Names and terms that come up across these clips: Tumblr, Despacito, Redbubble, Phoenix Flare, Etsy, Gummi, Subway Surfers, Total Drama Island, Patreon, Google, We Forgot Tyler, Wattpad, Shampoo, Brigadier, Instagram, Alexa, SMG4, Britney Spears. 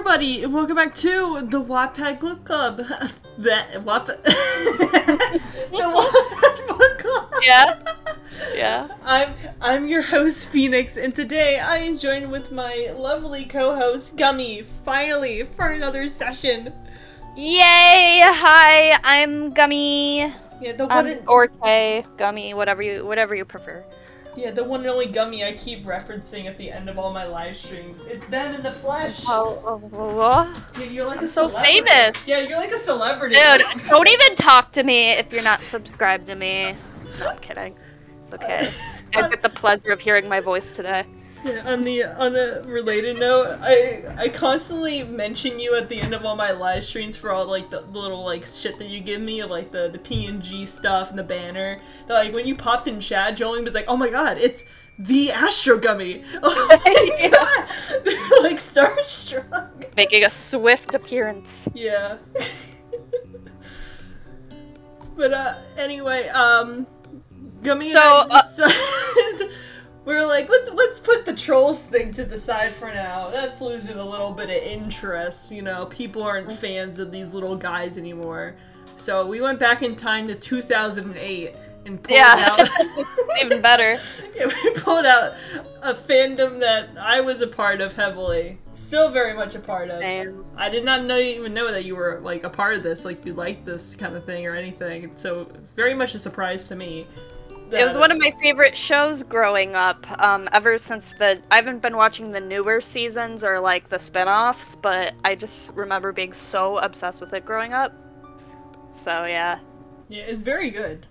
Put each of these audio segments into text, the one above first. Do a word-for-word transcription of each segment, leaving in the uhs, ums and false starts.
everybody, and welcome back to the Wattpad Book Club. That Watt the Wattpad Book Club. Yeah, yeah. I'm I'm your host Phoenix, and today I am joined with my lovely co-host Gummi. Finally, for another session. Yay! Hi, I'm Gummi. Yeah, the one um, and or K Gummi, whatever you whatever you prefer. Yeah, the one and only Gummi I keep referencing at the end of all my live streams. It's them in the flesh! Oh, oh, oh. Yeah, you're like I'm a celebrity. So famous! Yeah, you're like a celebrity. Dude, don't even talk to me if you're not subscribed to me. No, I'm kidding. It's okay. I get the pleasure of hearing my voice today. Yeah, on the on a related note, I I constantly mention you at the end of all my live streams for all like the little like shit that you give me, like the the P N G stuff and the banner. That, like when you popped in chat, Jolene was like, "Oh my god, it's the astrogummi!" Oh my yeah. god, they're like starstruck, making a swift appearance. Yeah. But uh, anyway, um, Gummi. So. And I we were like, let's let's put the trolls thing to the side for now. That's losing a little bit of interest, you know. People aren't fans of these little guys anymore. So we went back in time to two thousand eight and pulled yeah. out even better. Yeah, we pulled out a fandom that I was a part of heavily. Still very much a part of. Damn. I did not know even know that you were like a part of this, like you liked this kind of thing or anything. So very much a surprise to me. It was one of my favorite shows growing up, um, ever since the- I haven't been watching the newer seasons or, like, the spin-offs, but I just remember being so obsessed with it growing up. So, yeah. Yeah, it's very good.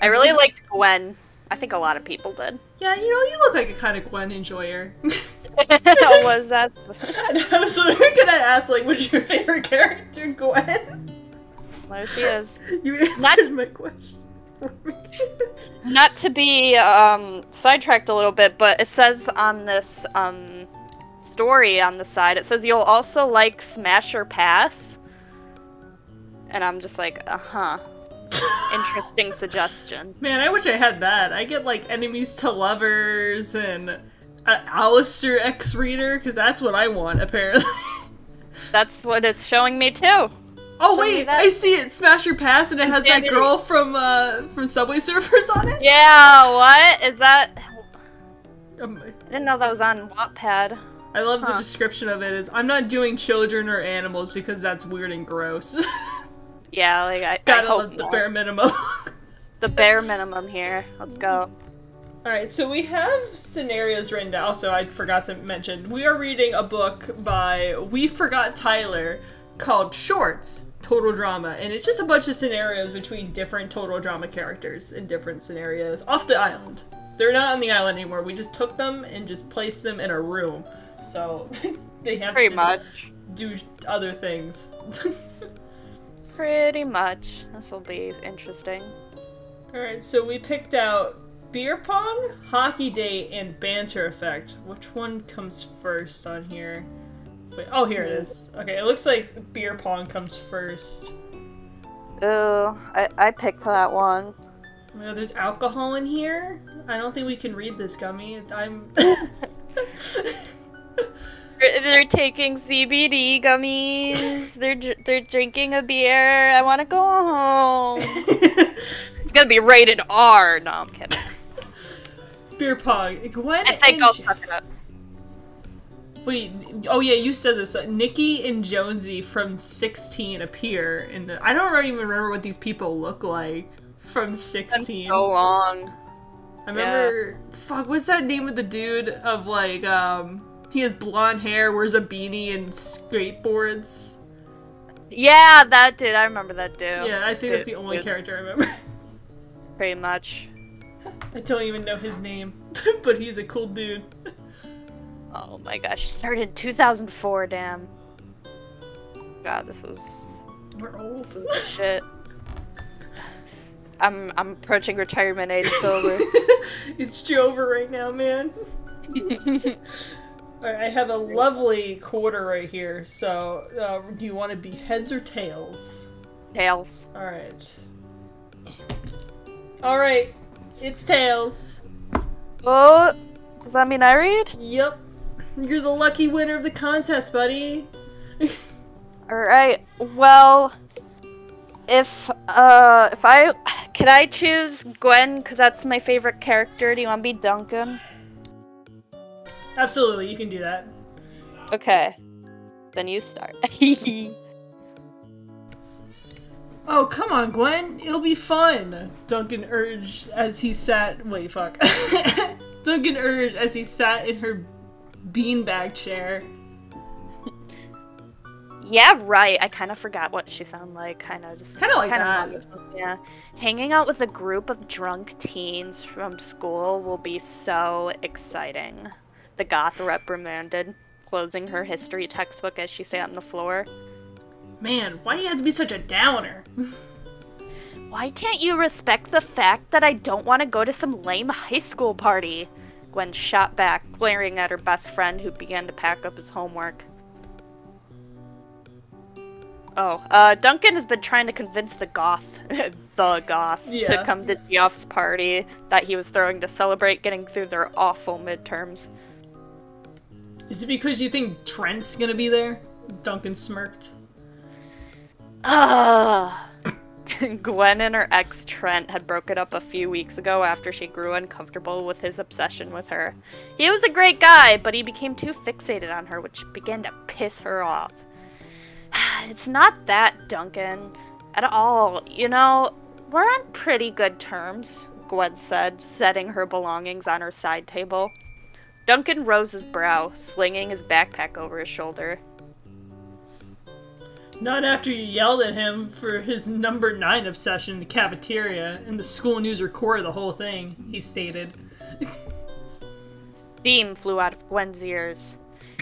I really liked Gwen. I think a lot of people did. Yeah, you know, you look like a kind of Gwen enjoyer. Was that- I was gonna ask, like, what's your favorite character, Gwen? There she is. You answered Not my question. Not to be um, sidetracked a little bit, but it says on this um, story on the side, it says you'll also like Smash or Pass, and I'm just like, uh huh, interesting suggestion. Man, I wish I had that. I get like Enemies to Lovers and uh, Alistair X Reader because that's what I want apparently. That's what it's showing me too. Oh wait, I see it. Smash or Pass, and it has that girl from uh, from Subway Surfers on it. Yeah, what is that? Um, I didn't know that was on Wattpad. I love huh. the description of it. Is I'm not doing children or animals because that's weird and gross. Yeah, like I gotta I hope love the not. bare minimum. The bare minimum here. Let's go. All right, so we have scenarios written down. Also, I forgot to mention we are reading a book by We Forgot Tyler. Called Shorts, Total Drama, and it's just a bunch of scenarios between different Total Drama characters in different scenarios off the island. They're not on the island anymore. We just took them and just placed them in a room, so they have pretty to much. do other things. Pretty much. This will be interesting. Alright, so we picked out beer pong, hockey date, and banter effect. Which one comes first on here? Wait, oh, here it is. Okay, it looks like beer pong comes first. Oh, I, I picked that one. You know, there's alcohol in here? I don't think we can read this, Gummi. I'm... they're, they're taking C B D gummies. They're, they're drinking a beer. I want to go home. It's gonna be rated R. No, I'm kidding. Beer pong. Gwen I think I'll talk about Wait, oh yeah, you said this. Uh, Nikki and Jonesy from sixteen appear in the- I don't really even remember what these people look like from sixteen. So long. I remember- yeah. Fuck, what's that name of the dude of like, um, he has blonde hair, wears a beanie, and skateboards? Yeah, that dude. I remember that dude. Yeah, I think dude, that's the only dude. character I remember. Pretty much. I don't even know his name, but he's a cool dude. Oh my gosh, it started in two thousand four, damn. God, this was... We're old. This is the shit. I'm, I'm approaching retirement age, it's over. It's too over right now, man. Alright, I have a lovely quarter right here, so... Uh, do you want to be heads or tails? Tails. Alright. Alright, it's tails. Oh, does that mean I read? Yep. You're the lucky winner of the contest, buddy. Alright, well, if, uh, if I, can I choose Gwen, because that's my favorite character? Do you want to be Duncan? Absolutely, you can do that. Okay. Then you start. Oh, come on, Gwen. It'll be fun. Duncan urged as he sat- wait, fuck. Duncan urged as he sat in her beanbag chair. Yeah, right. I kind of forgot what she sounded like. Kind of just- Kind of like kinda that. Yeah. Hanging out with a group of drunk teens from school will be so exciting. The goth reprimanded, closing her history textbook as she sat on the floor. Man, why do you have to be such a downer? Why can't you respect the fact that I don't want to go to some lame high school party? Gwen shot back, glaring at her best friend who began to pack up his homework. Oh, uh, Duncan has been trying to convince the goth, the goth, yeah. to come to Geoff's party that he was throwing to celebrate getting through their awful midterms. Is it because you think Trent's gonna be there? Duncan smirked. Ugh. Gwen and her ex Trent had broken up a few weeks ago after she grew uncomfortable with his obsession with her. He was a great guy, but he became too fixated on her, which began to piss her off. It's not that, Duncan. At all. You know, we're on pretty good terms, Gwen said, setting her belongings on her side table. Duncan rose his brow, slinging his backpack over his shoulder. Not after you yelled at him for his number nine obsession in the cafeteria, and the school news recorded the whole thing, he stated. Steam flew out of Gwen's ears.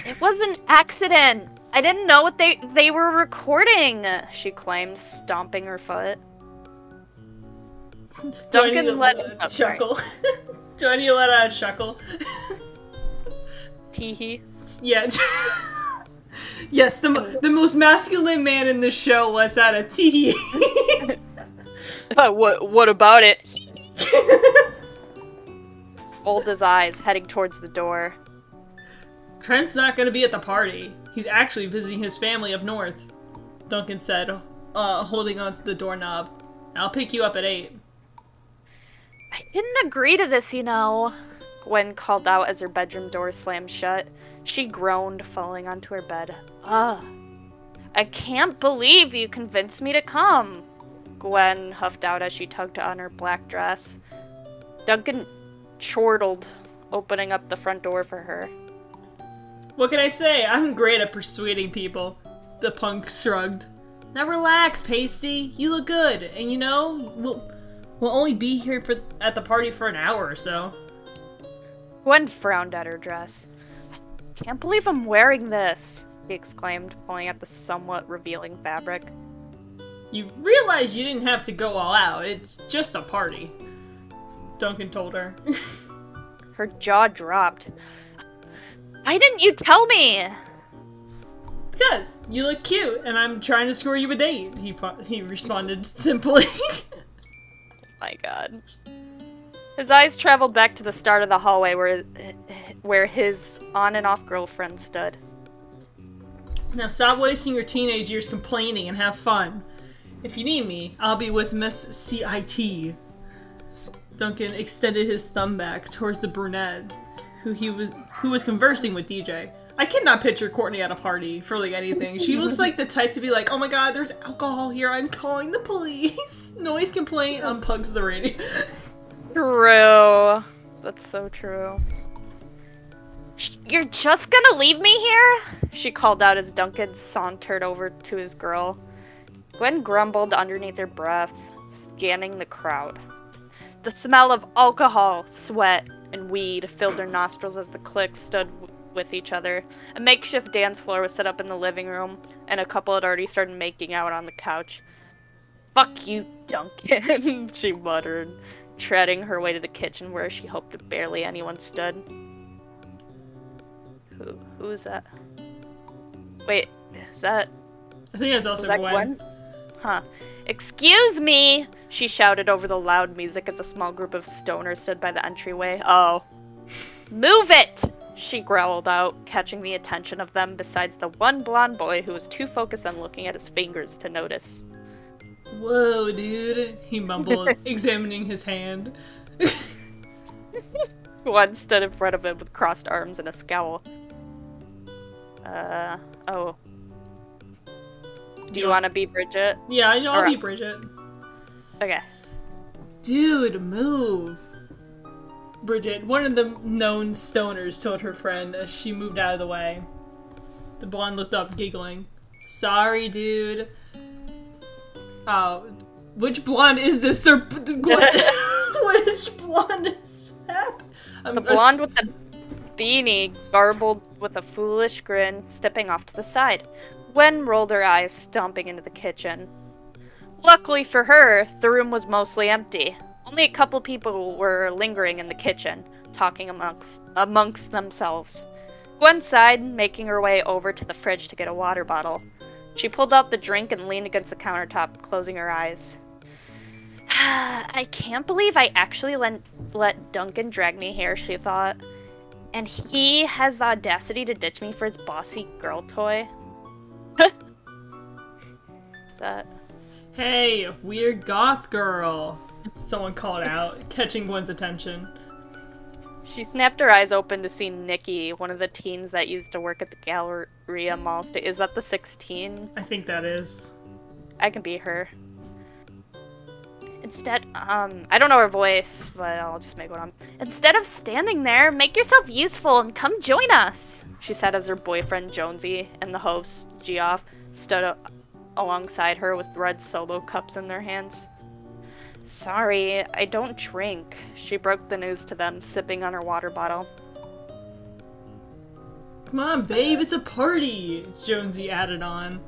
It was an accident! I didn't know what they, they were recording, she claimed, stomping her foot. Duncan let out a chuckle. Do I need to let out a chuckle? Teehee. Yeah. Yes, the the most masculine man in the show lets out a teehee. uh, what what about it? Rolled his eyes, heading towards the door. Trent's not going to be at the party. He's actually visiting his family up north, Duncan said, uh, holding onto the doorknob. I'll pick you up at eight. I didn't agree to this, you know, Gwen called out as her bedroom door slammed shut. She groaned, falling onto her bed. Ugh. I can't believe you convinced me to come, Gwen huffed out as she tugged on her black dress. Duncan chortled, opening up the front door for her. What can I say? I'm great at persuading people, the punk shrugged. Now relax, Pasty. You look good, and you know, we'll, we'll only be here for, at the party for an hour or so. Gwen frowned at her dress. Can't believe I'm wearing this, he exclaimed, pulling at the somewhat revealing fabric. You realize you didn't have to go all out, it's just a party, Duncan told her. Her jaw dropped. Why didn't you tell me? Because you look cute and I'm trying to score you a date, he, he responded simply. My god. His eyes traveled back to the start of the hallway where where his on-and-off girlfriend stood. Now stop wasting your teenage years complaining and have fun. If you need me, I'll be with Miss C I T. Duncan extended his thumb back towards the brunette who he was who was conversing with D J. I cannot picture Courtney at a party for like anything. She looks like the type to be like, oh my god, there's alcohol here, I'm calling the police. Noise complaint, unplugs the radio. True. That's so true. You're just gonna leave me here? She called out as Duncan sauntered over to his girl. Gwen grumbled underneath her breath, scanning the crowd. The smell of alcohol, sweat, and weed filled her nostrils as the clique stood with each other. A makeshift dance floor was set up in the living room, and a couple had already started making out on the couch. Fuck you, Duncan, she muttered, treading her way to the kitchen where she hoped barely anyone stood. Who, who is that? Wait, is that... I think that's also Gwen. Huh. Excuse me! She shouted over the loud music as a small group of stoners stood by the entryway. Oh. Move it! she growled out, catching the attention of them besides the one blonde boy who was too focused on looking at his fingers to notice. Whoa, dude, he mumbled, examining his hand. One stood in front of him with crossed arms and a scowl. Uh, oh. Do you yeah. want to be Bridget? Yeah, I'll or... be Bridget. Okay. Dude, move. Bridget, one of the known stoners, told her friend as she moved out of the way. The blonde looked up, giggling. Sorry, dude. Oh, which blonde is this? Sir? Which blonde is that? Um, the blonde with the beanie, garbled with a foolish grin, stepping off to the side. Gwen rolled her eyes, stomping into the kitchen. Luckily for her, the room was mostly empty. Only a couple people were lingering in the kitchen, talking amongst, amongst themselves. Gwen sighed, making her way over to the fridge to get a water bottle. She pulled out the drink and leaned against the countertop, closing her eyes. I can't believe I actually let, let Duncan drag me here, she thought. And he has the audacity to ditch me for his bossy girl toy. What's that? Hey, weird goth girl, someone called out, catching Gwen's attention. She snapped her eyes open to see Nikki, one of the teens that used to work at the Galleria Mall. Is that the sixteen? I think that is. I can be her. Instead, um, I don't know her voice, but I'll just make one up. Instead of standing there, make yourself useful and come join us, she said as her boyfriend Jonesy and the host, Geoff, stood alongside her with red solo cups in their hands. Sorry, I don't drink, she broke the news to them, sipping on her water bottle. Come on, babe, it's a party, Jonesy added on.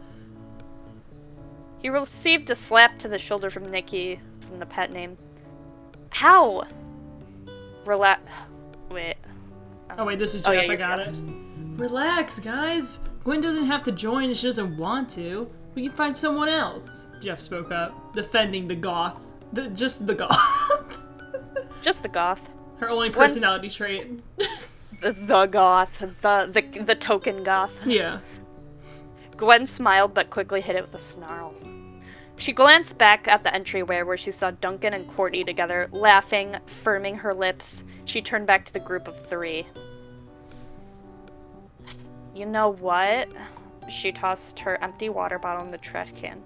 He received a slap to the shoulder from Nikki, from the pet name. How? Relax. Wait. Um, oh wait, this is Jeff, oh, yeah, I got it. Relax, guys. Gwen doesn't have to join if she doesn't want to. We can find someone else, Jeff spoke up, defending the goth. The, just the goth. Just the goth. Her only personality When's... trait. the, the goth. The, the the token goth. Yeah. Gwen smiled but quickly hid it with a snarl. She glanced back at the entryway where she saw Duncan and Courtney together, laughing, firming her lips. She turned back to the group of three. You know what? She tossed her empty water bottle in the trash can.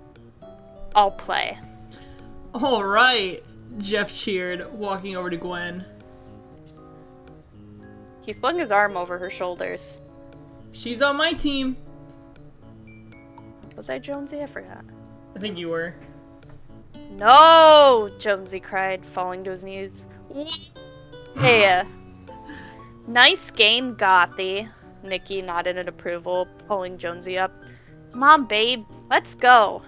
I'll play. All right, Jeff cheered, walking over to Gwen. He slung his arm over her shoulders. She's on my team. Was I Jonesy? I forgot. I think you were. No, Jonesy cried, falling to his knees. Hey, nice game, Gothy. Nikki nodded in approval, pulling Jonesy up. Mom, babe, let's go.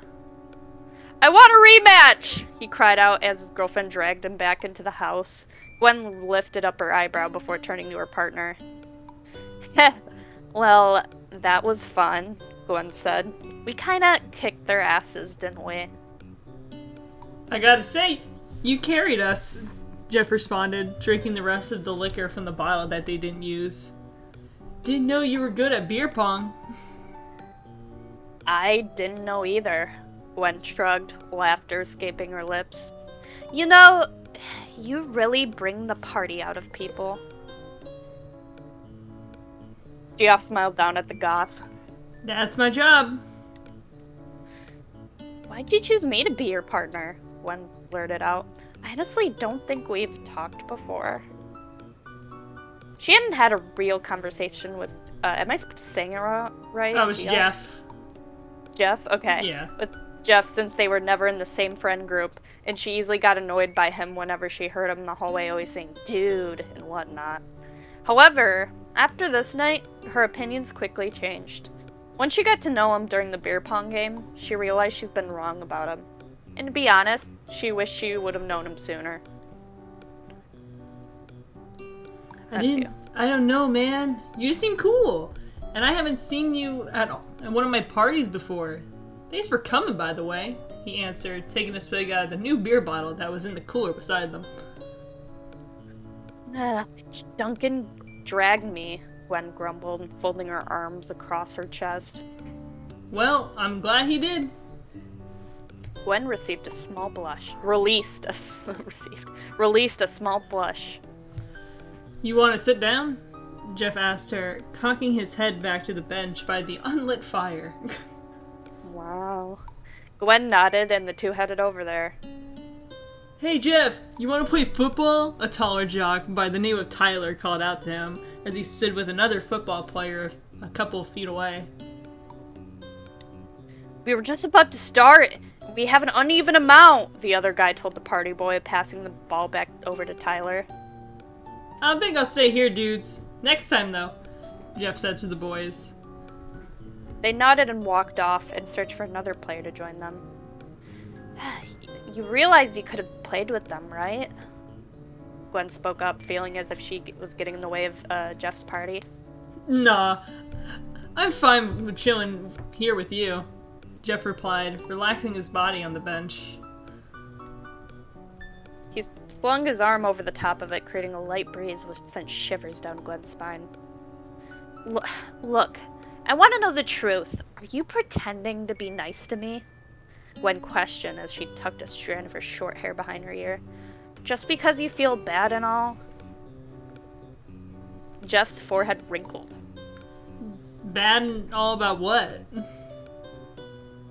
I want a rematch! He cried out as his girlfriend dragged him back into the house. Gwen lifted up her eyebrow before turning to her partner. Heh, well, that was fun, Gwen said. We kinda kicked their asses, didn't we? I gotta say, you carried us, Jeff responded, drinking the rest of the liquor from the bottle that they didn't use. Didn't know you were good at beer pong. I didn't know either. Gwen shrugged, laughter escaping her lips. You know, you really bring the party out of people. Geoff smiled down at the goth. That's my job. Why'd you choose me to be your partner? Gwen blurted out. I honestly don't think we've talked before. She hadn't had a real conversation with, uh, am I saying it right? Oh, it was Jeff. Jeff? Okay. Yeah. With Jeff, since they were never in the same friend group, and she easily got annoyed by him whenever she heard him in the hallway always saying dude and whatnot. However, after this night, her opinions quickly changed. Once she got to know him during the beer pong game, she realized she'd been wrong about him. And to be honest, she wished she would have known him sooner. I That's didn't- you. I don't know, man. You seem cool. And I haven't seen you at all at one of my parties before. Thanks for coming, by the way, he answered, taking a swig out of the new beer bottle that was in the cooler beside them. Uh, Duncan dragged me, Gwen grumbled, folding her arms across her chest. Well, I'm glad he did. Gwen received a small blush. Released a s received released a small blush. You want to sit down? Jeff asked her, cocking his head back to the bench by the unlit fire. Wow. Gwen nodded, and the two headed over there. Hey Jeff, you want to play football? A taller jock by the name of Tyler called out to him as he stood with another football player a couple feet away. We were just about to start. We have an uneven amount, the other guy told the party boy, passing the ball back over to Tyler. I think I'll stay here, dudes. Next time, though, Jeff said to the boys. They nodded and walked off and searched for another player to join them. You realized you could have played with them, right? Gwen spoke up, feeling as if she was getting in the way of uh, Jeff's party. Nah, I'm fine with chilling here with you, Jeff replied, relaxing his body on the bench. He slung his arm over the top of it, creating a light breeze which sent shivers down Gwen's spine. L- look, I want to know the truth. Are you pretending to be nice to me? Gwen questioned as she tucked a strand of her short hair behind her ear. Just because you feel bad and all? Jeff's forehead wrinkled. Bad and all about what?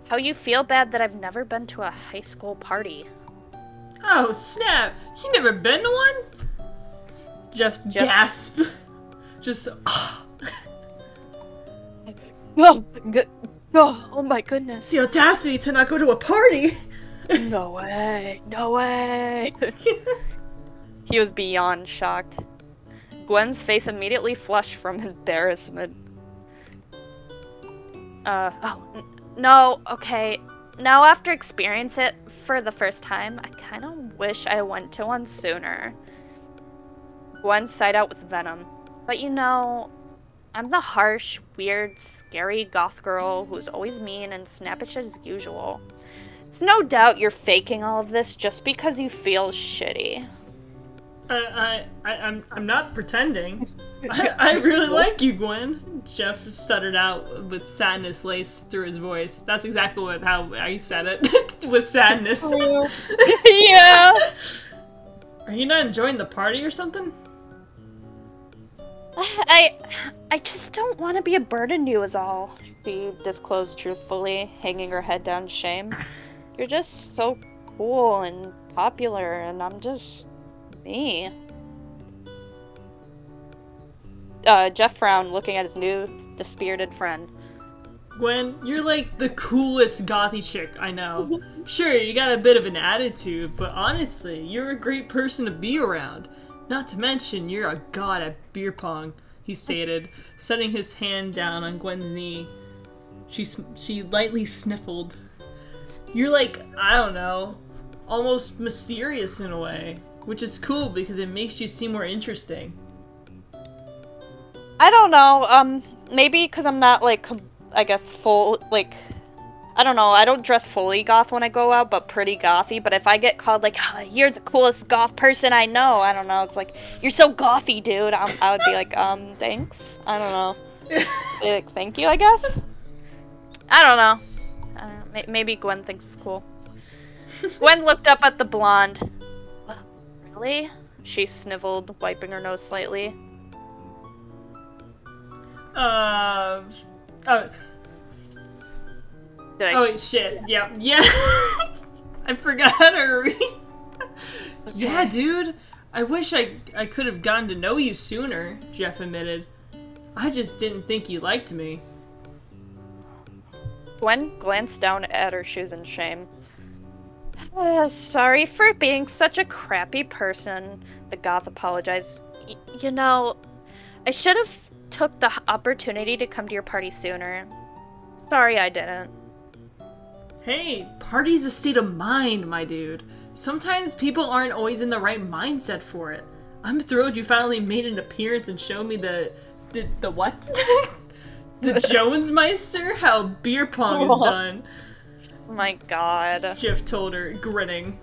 How you feel bad that I've never been to a high school party. Oh, snap! You never been to one? Jeff's Jeff gasp. Just, oh. Oh, good. Oh, oh my goodness. The audacity to not go to a party! No way. No way. He was beyond shocked. Gwen's face immediately flushed from embarrassment. Uh, oh, n no, okay. Now after experience it for the first time, I kind of wish I went to one sooner. Gwen sighed out with venom. But you know, I'm the harsh, weird, scary goth girl who's always mean and snappish as usual. It's no doubt you're faking all of this just because you feel shitty. I, I, I I'm, I'm not pretending. I, I really like you, Gwen. Jeff stuttered out with sadness laced through his voice. That's exactly what, how I said it. With sadness. Oh. Yeah. Are you not enjoying the party or something? I, I just don't want to be a burden to you is all, she disclosed truthfully, hanging her head down in shame. You're just so cool and popular, and I'm just me. Uh, Jeff frowned, looking at his new, dispirited friend. Gwen, you're like the coolest gothy chick I know. Sure, you got a bit of an attitude, but honestly, you're a great person to be around. Not to mention, you're a god at beer pong, he stated, setting his hand down on Gwen's knee. She she lightly sniffled. You're like, I don't know, almost mysterious in a way, which is cool because it makes you seem more interesting. I don't know, um, maybe because I'm not, like, I guess, full, like, I don't know, I don't dress fully goth when I go out, but pretty gothy. But if I get called, like, oh, you're the coolest goth person I know, I don't know, it's like, you're so gothy, dude, I'm, I would be like, um, thanks? I don't know. Like, thank you, I guess? I don't know. Uh, may maybe Gwen thinks it's cool. Gwen looked up at the blonde. Really? She sniveled, wiping her nose slightly. Uh... Oh... Did I oh shit, yeah, yeah. I forgot her. Okay. Yeah, dude, I wish I, I could have gotten to know you sooner, Jeff admitted. I just didn't think you liked me. Gwen glanced down at her shoes in shame. Uh, sorry for being such a crappy person, the goth apologized. Y you know, I should have took the opportunity to come to your party sooner. Sorry I didn't. Hey, party's a state of mind, my dude. Sometimes people aren't always in the right mindset for it. I'm thrilled you finally made an appearance and showed me the... the, the what? The Jonesmeister? How beer pong is done. Oh my god. Jeff told her, grinning.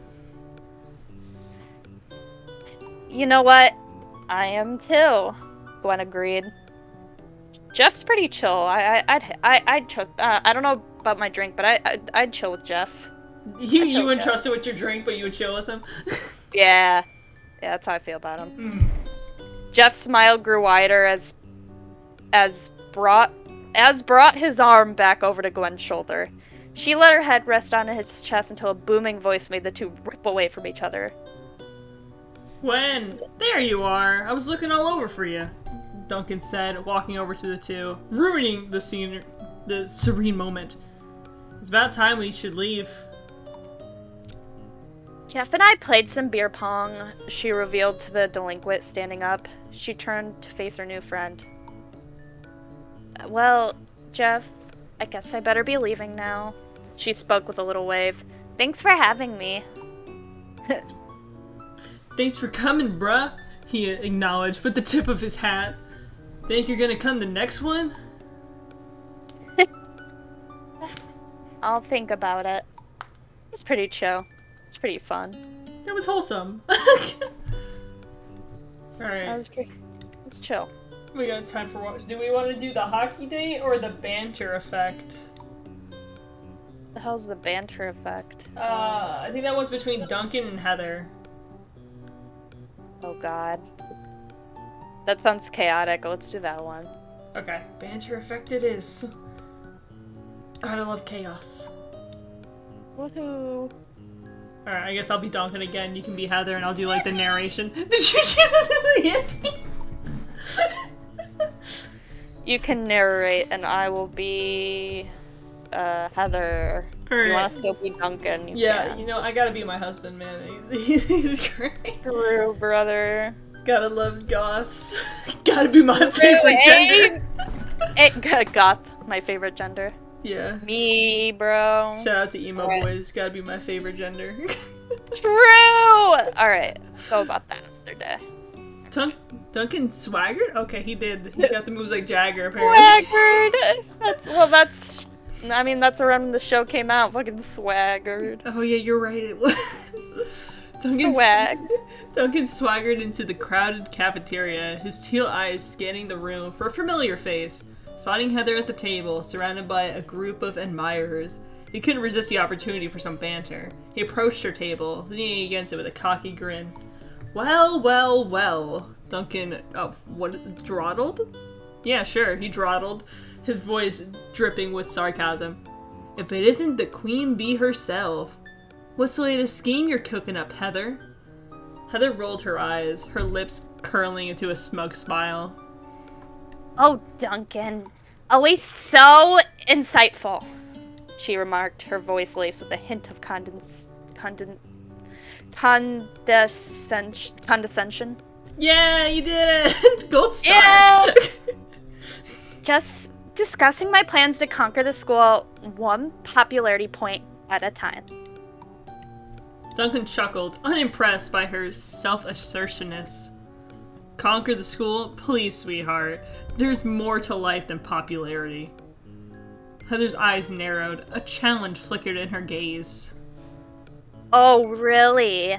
You know what? I am too, Gwen agreed. Jeff's pretty chill. I, I, I'd, I, I'd trust. Uh, I don't know about my drink, but I, I I'd chill with Jeff. You, you wouldn't Jeff. trust it with your drink, but you would chill with him. Yeah, yeah, that's how I feel about him. Mm. Jeff's smile grew wider as, as brought, as brought his arm back over to Gwen's shoulder. She let her head rest on his chest until a booming voice made the two rip away from each other. Gwen, there you are. I was looking all over for you, Duncan said, walking over to the two, ruining the scene, the serene moment. It's about time we should leave. Jeff and I played some beer pong, she revealed to the delinquent standing up. She turned to face her new friend. Well, Jeff, I guess I better be leaving now. She spoke with a little wave. Thanks for having me. Thanks for coming, bruh, he acknowledged with the tip of his hat. Think you're gonna come the next one? I'll think about it. It's pretty chill. It's pretty fun. That was wholesome. Alright. That was pretty... It's chill. We got time for what? Do we want to do the hockey date or the banter effect? The hell's the banter effect? Uh, I think that one's between Duncan and Heather. Oh god. That sounds chaotic. Let's do that one. Okay. Banter effect it is. Gotta love chaos. Woohoo. Alright, I guess I'll be Duncan again. You can be Heather and I'll do like the narration. Did you do the You can narrate and I will be uh, Heather. All right. If you want to still be Duncan? You yeah, can. You know, I gotta be my husband, man. He's, he's great. True, brother. Gotta love goths. Gotta be my True, favorite gender. It, goth, my favorite gender. Yeah. Me, bro. Shout out to emo right. boys. Gotta be my favorite gender. True! Alright, go about that another day. Dun Duncan swaggered? Okay, he did. He got the moves like Jagger, apparently. Swaggered! That's, well, that's... I mean, that's around when the show came out. Fucking swaggered. Oh, yeah, you're right. It was. Duncan, Swag. Duncan swaggered into the crowded cafeteria, his teal eyes scanning the room for a familiar face. Spotting Heather at the table, surrounded by a group of admirers, he couldn't resist the opportunity for some banter. He approached her table, leaning against it with a cocky grin. Well, well, well, Duncan, oh, what, dawdled? Yeah, sure, he dawdled, his voice dripping with sarcasm. If it isn't the queen bee herself. What's the latest scheme you're cooking up, Heather? Heather rolled her eyes, her lips curling into a smug smile. Oh, Duncan, always so insightful, she remarked, her voice laced with a hint of condens... condens... Condescension. Condescension. Yeah, you did it! Gold star! Yeah. Just discussing my plans to conquer the school one popularity point at a time. Duncan chuckled, unimpressed by her self-assertionness. Conquer the school? Please, sweetheart. There's more to life than popularity. Heather's eyes narrowed. A challenge flickered in her gaze. Oh, really?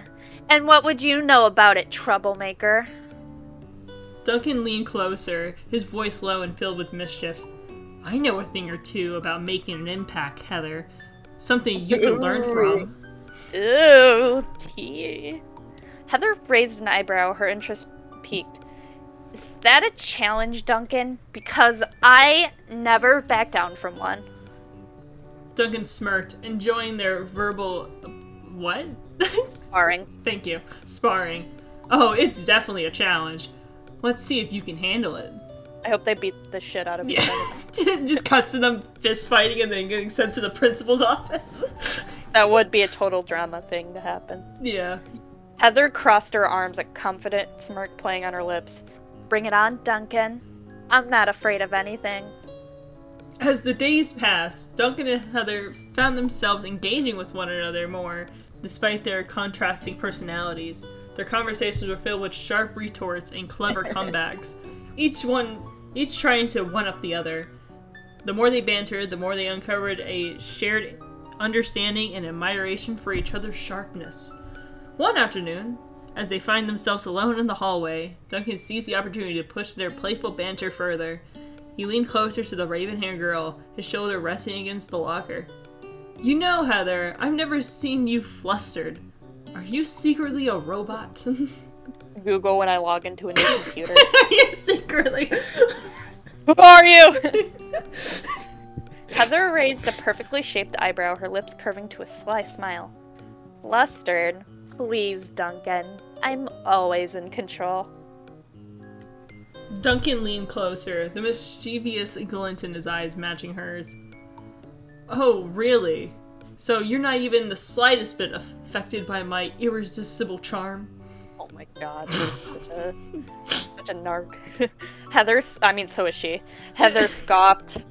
And what would you know about it, troublemaker? Duncan leaned closer, his voice low and filled with mischief. I know a thing or two about making an impact, Heather. Something you can Ooh. learn from. Ooh, tea. Heather raised an eyebrow, her interest peaked. Is that a challenge, Duncan? Because I never back down from one. Duncan smirked, enjoying their verbal... What? Sparring. Thank you. Sparring. Oh, it's definitely a challenge. Let's see if you can handle it. I hope they beat the shit out of each other. Just cuts to them fist fighting and then getting sent to the principal's office. That would be a total drama thing to happen. Yeah. Heather crossed her arms, a confident smirk playing on her lips. Bring it on, Duncan. I'm not afraid of anything. As the days passed, Duncan and Heather found themselves engaging with one another more. Despite their contrasting personalities, their conversations were filled with sharp retorts and clever comebacks, each one each trying to one-up the other. The more they bantered, the more they uncovered a shared understanding and admiration for each other's sharpness. One afternoon, as they find themselves alone in the hallway, Duncan seized the opportunity to push their playful banter further. He leaned closer to the raven-haired girl, his shoulder resting against the locker. You know, Heather, I've never seen you flustered. Are you secretly a robot? Google when I log into a new computer. You secretly... Who are you? Heather raised a perfectly shaped eyebrow, her lips curving to a sly smile. Flustered? Please, Duncan. I'm always in control. Duncan leaned closer, the mischievous glint in his eyes matching hers. Oh, really? So you're not even the slightest bit affected by my irresistible charm? Oh my god, such a, such a narc. Heather's, I mean, so is she. Heather scoffed,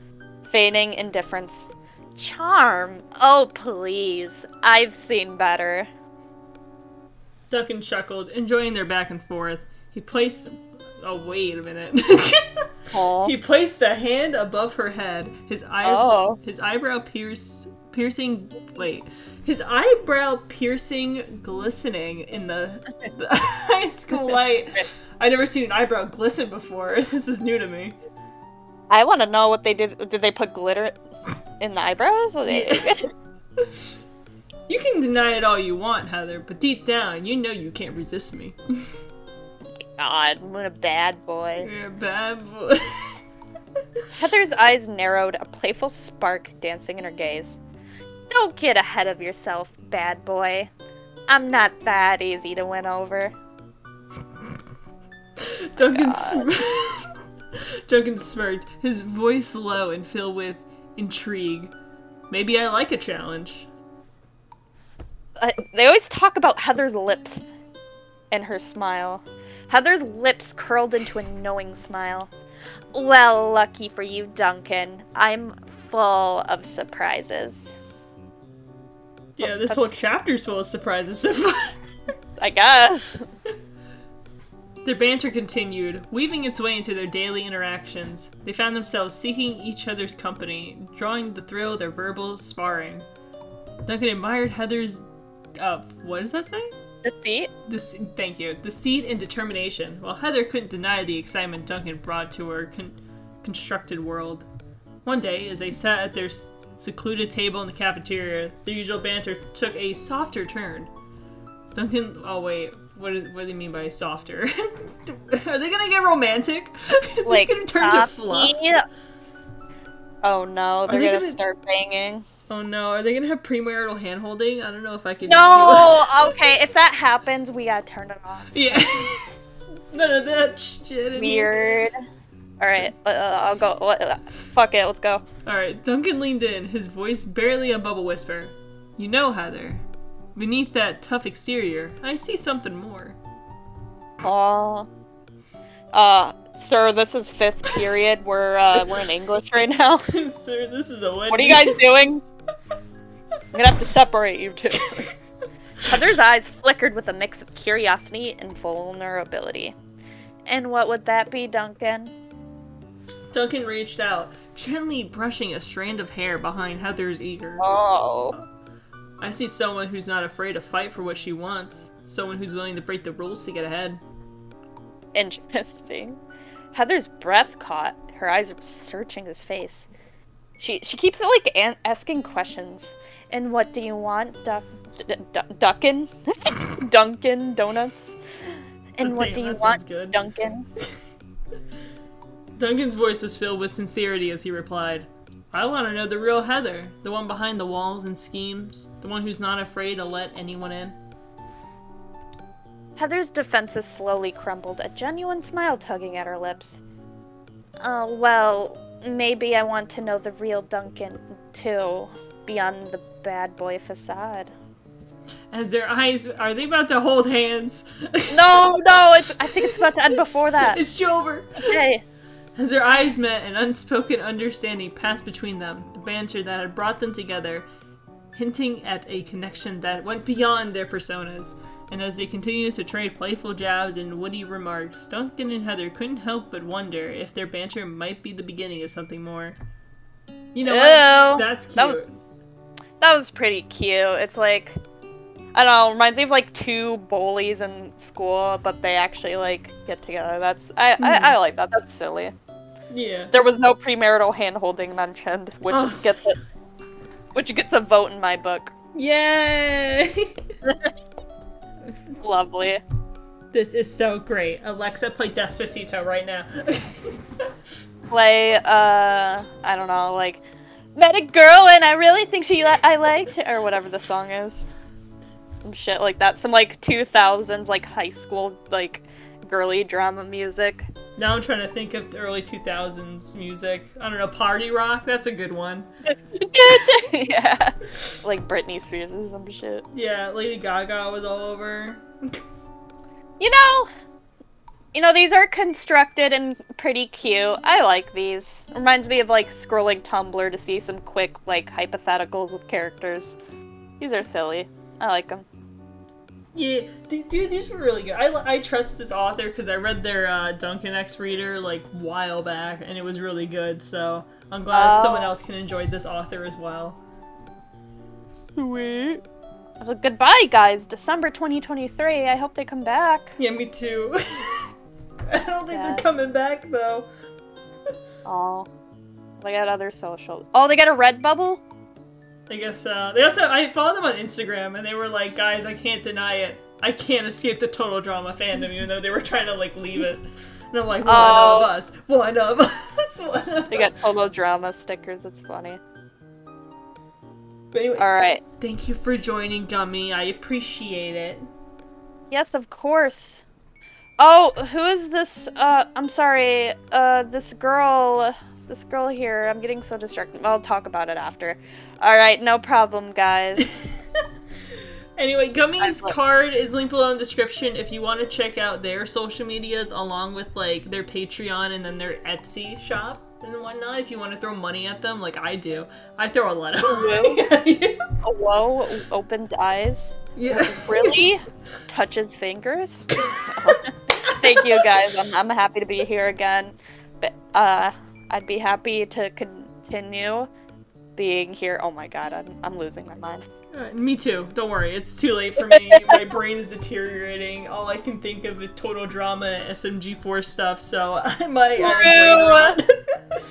feigning indifference. Charm? Oh, please. I've seen better. Duncan chuckled, enjoying their back and forth. He placed... Oh, wait a minute. He placed a hand above her head, his eye oh. his eyebrow pierce piercing wait. His eyebrow piercing glistening in the, the high school light. I've never seen an eyebrow glisten before. This is new to me. I wanna know what they did. Did they put glitter in the eyebrows? You can deny it all you want, Heather, but deep down you know you can't resist me. God, what a bad boy. You're a bad boy. Heather's eyes narrowed, a playful spark dancing in her gaze. Don't get ahead of yourself, bad boy. I'm not that easy to win over. Duncan, sm Duncan smirked, his voice low and filled with intrigue. Maybe I like a challenge. Uh, they always talk about Heather's lips and her smile. Heather's lips curled into a knowing smile. Well, lucky for you, Duncan. I'm full of surprises. Yeah, this That's... whole chapter's full of surprises so far. I guess. Their banter continued, weaving its way into their daily interactions. They found themselves seeking each other's company, drawing the thrill of their verbal sparring. Duncan admired Heather's... Uh, what does that say? Deceit? Dece thank you. Deceit and determination. While Heather couldn't deny the excitement Duncan brought to her con constructed world. One day, as they sat at their secluded table in the cafeteria, their usual banter took a softer turn. Duncan- oh wait, what, is, what do they mean by softer? Are they gonna get romantic? Is like, this gonna turn to fluff? Oh no, they're they gonna, gonna start banging. Oh no, are they gonna have premarital handholding? I don't know if I can. No, okay, if that happens, we gotta turn it off. Yeah. None of that shit anymore. Weird. Alright, uh, I'll go. Uh, fuck it, let's go. Alright, Duncan leaned in, his voice barely above a whisper. You know, Heather, beneath that tough exterior, I see something more. Oh. Uh. Sir, this is fifth period. We're uh, we're in English right now. Sir, this is a wedding. What are you guys doing? I'm gonna have to separate you two. Heather's eyes flickered with a mix of curiosity and vulnerability. And what would that be, Duncan? Duncan reached out, gently brushing a strand of hair behind Heather's ear. Oh. I see someone who's not afraid to fight for what she wants. Someone who's willing to break the rules to get ahead. Interesting. Heather's breath caught. Her eyes were searching his face. She she keeps like an asking questions. And what do you want, Duck, Duncan? Duncan donuts. And oh, what damn, do you want, good. Duncan? Duncan's voice was filled with sincerity as he replied, "I want to know the real Heather, the one behind the walls and schemes, the one who's not afraid to let anyone in." Heather's defenses slowly crumbled, a genuine smile tugging at her lips. Uh, well, maybe I want to know the real Duncan, too, beyond the bad boy facade. As their eyes- are they about to hold hands? No, no, it's, I think it's about to end before that. It's Jover! Okay. As their eyes met, an unspoken understanding passed between them, the banter that had brought them together, hinting at a connection that went beyond their personas. And as they continued to trade playful jabs and witty remarks, Duncan and Heather couldn't help but wonder if their banter might be the beginning of something more. You know what? That's cute. That was, that was pretty cute. It's like, I don't know, reminds me of like two bullies in school, but they actually like get together. That's I, mm-hmm. I, I like that. That's silly. Yeah. There was no premarital hand-holding mentioned, which oh. gets it, which gets a vote in my book. Yay! Lovely. This is so great. Alexa, play Despacito right now. Play, uh, I don't know, like, met a girl and I really think she li I liked, or whatever the song is. Some shit like that. Some, like, two thousands, like, high school, like, girly drama music. Now I'm trying to think of the early two thousands music. I don't know, party rock? That's a good one. Yeah. Like Britney Spears and some shit. Yeah, Lady Gaga was all over. You know, you know, these are constructed and pretty cute. I like these. Reminds me of, like, scrolling Tumblr to see some quick, like, hypotheticals with characters. These are silly. I like them. Yeah, dude, these were really good. I, I trust this author because I read their uh, Duncan X Reader, like, a while back, and it was really good, so I'm glad oh. someone else can enjoy this author as well. Sweet. Well, goodbye, guys. December twenty twenty-three. I hope they come back. Yeah, me too. I don't think yeah. they're coming back, though. Oh. They got other socials. Oh, they got a Redbubble? I guess, uh, they also, I followed them on Instagram, and they were like, guys, I can't deny it. I can't escape the Total Drama fandom, even though they were trying to, like, leave it. And I'm like, one oh. of us, one of us, one of They got Total Drama stickers, it's funny. But anyway, alright. Thank you for joining, Gummi, I appreciate it. Yes, of course. Oh, who is this, uh, I'm sorry, uh, this girl... This girl here, I'm getting so distracted. I'll talk about it after. Alright, no problem, guys. Anyway, Gummi's card is linked below in the description if you want to check out their social medias along with, like, their Patreon and then their Etsy shop and whatnot. If you want to throw money at them, like I do. I throw a lot of money at you. A woe opens eyes. Yeah. Really? Touches fingers? Thank you, guys. I'm, I'm happy to be here again. But, uh... I'd be happy to continue being here. Oh my god, I'm, I'm losing my mind. Uh, me too. Don't worry. It's too late for me. My brain is deteriorating. All I can think of is Total Drama and S M G four stuff, so I might have brain rot.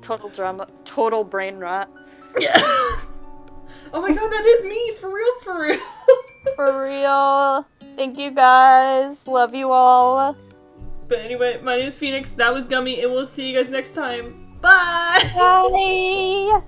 Total Drama. Total brain rot. Yeah. Oh my god, that is me! For real, for real. For real. Thank you guys. Love you all. But anyway, my name is Phoenix, that was Gummi, and we'll see you guys next time. Bye! Bye!